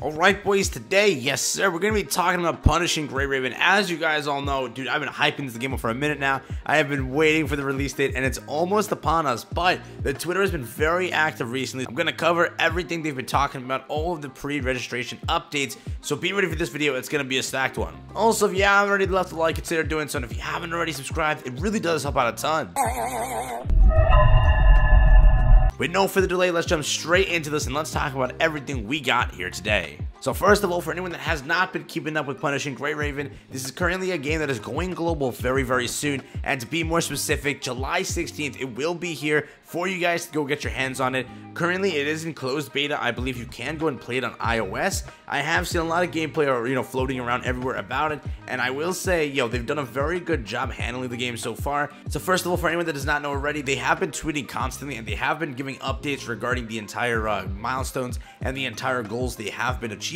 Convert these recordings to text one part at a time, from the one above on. Alright boys, today, yes sir, we're going to be talking about Punishing Gray Raven. As you guys all know, dude, I've been hyping this game up for a minute now. I have been waiting for the release date and it's almost upon us, but the Twitter has been very active recently. I'm going to cover everything they've been talking about, all of the pre-registration updates, so be ready for this video. It's going to be a stacked one. Also, if you haven't already left a like, consider doing so, and if you haven't already subscribed, it really does help out a ton. With no further delay, let's jump straight into this and let's talk about everything we got here today. So first of all, for anyone that has not been keeping up with Punishing Gray Raven, this is currently a game that is going global very, very soon. And to be more specific, July 16th, it will be here for you guys to go get your hands on it. Currently, it is in closed beta. I believe you can go and play it on iOS. I have seen a lot of gameplay, or, you know, floating around everywhere about it. And I will say, yo, they've done a very good job handling the game so far. So first of all, for anyone that does not know already, they have been tweeting constantly and they have been giving updates regarding the entire milestones and the entire goals they have been achieving.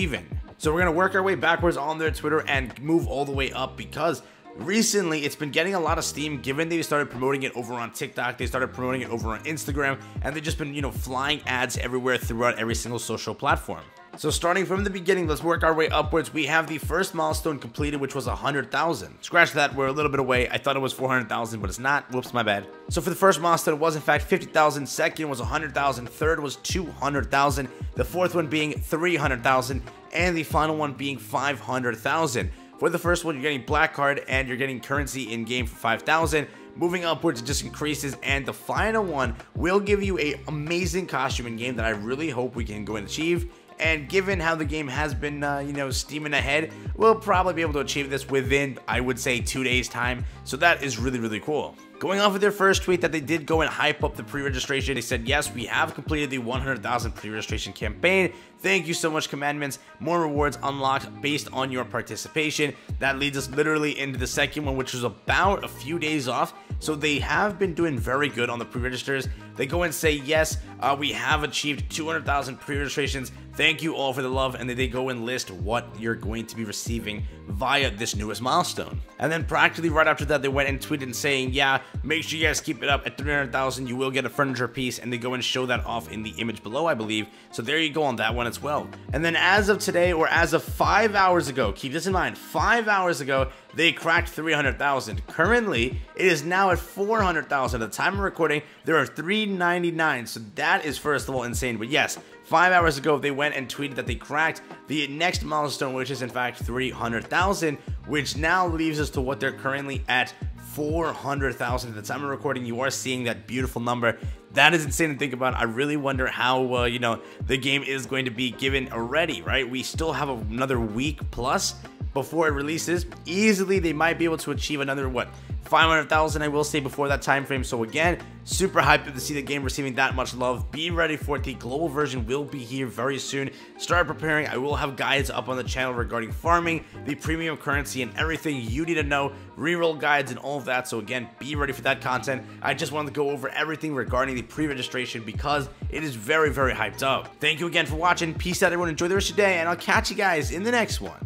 So we're going to work our way backwards on their Twitter and move all the way up, because recently it's been getting a lot of steam given they started promoting it over on TikTok, they started promoting it over on Instagram, and they've just been, you know, flying ads everywhere throughout every single social platform. So starting from the beginning, let's work our way upwards. We have the first milestone completed, which was 100,000. Scratch that, we're a little bit away. I thought it was 400,000, but it's not. Whoops, my bad. So for the first milestone, it was in fact 50,000. Second was 100,000. Third was 200,000. The fourth one being 300,000. And the final one being 500,000. For the first one, you're getting black card and you're getting currency in game for 5,000. Moving upwards, it just increases, and the final one will give you an amazing costume in game that I really hope we can go and achieve. And given how the game has been, you know, steaming ahead, we'll probably be able to achieve this within, I would say, 2 days time. So that is really, really cool. Going off with their first tweet that they did go and hype up the pre-registration, they said, yes, we have completed the 100,000 pre-registration campaign. Thank you so much, Commandments. More rewards unlocked based on your participation. That leads us literally into the second one, which was about a few days off. So they have been doing very good on the pre-registers. They go and say, yes, we have achieved 200,000 pre-registrations. Thank you all for the love. And then they go and list what you're going to be receiving via this newest milestone. And then practically right after that, they went and tweeted saying, yeah, make sure you guys keep it up at 300,000. You will get a furniture piece, and they go and show that off in the image below, I believe. So there you go on that one as well. And then as of today, or as of 5 hours ago, keep this in mind, 5 hours ago, they cracked 300,000. Currently, it is now at 400,000. At the time of recording, there are 399. So that is, first of all, insane. But yes, 5 hours ago, they went and tweeted that they cracked the next milestone, which is in fact 300,000, which now leaves us to what they're currently at, 400,000. At the time of recording, you are seeing that beautiful number. That is insane to think about. I really wonder how, you know, the game is going to be given already, right? We still have another week plus before it releases. Easily, they might be able to achieve another, what, 500,000, I will say, before that time frame. So again, super hyped to see the game receiving that much love. Be ready for it. The global version will be here very soon. Start preparing. I will have guides up on the channel regarding farming, the premium currency, and everything you need to know, reroll guides and all of that. So again, be ready for that content. I just wanted to go over everything regarding the pre-registration because it is very, very hyped up. Thank you again for watching. Peace out, everyone. Enjoy the rest of your day, and I'll catch you guys in the next one.